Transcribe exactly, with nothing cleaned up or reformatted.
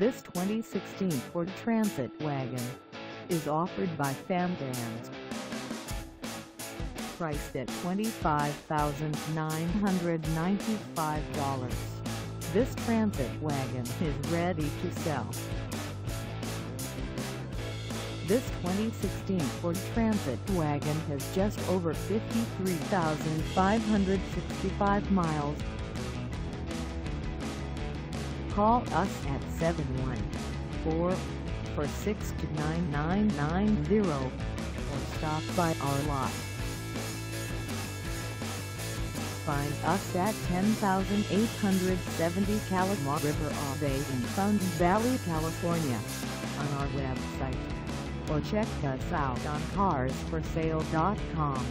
This twenty sixteen Ford Transit wagon is offered by Fam Vans. Priced at twenty-five thousand nine hundred ninety-five dollars, this Transit wagon is ready to sell. This twenty sixteen Ford Transit wagon has just over fifty-three thousand five hundred sixty-five miles. Call us at seven one four, four six two, nine nine nine zero or stop by our lot. Find us at ten thousand eight hundred seventy Kalama River Ave in Fountain Valley, California on our website, or check us out on cars for sale dot com.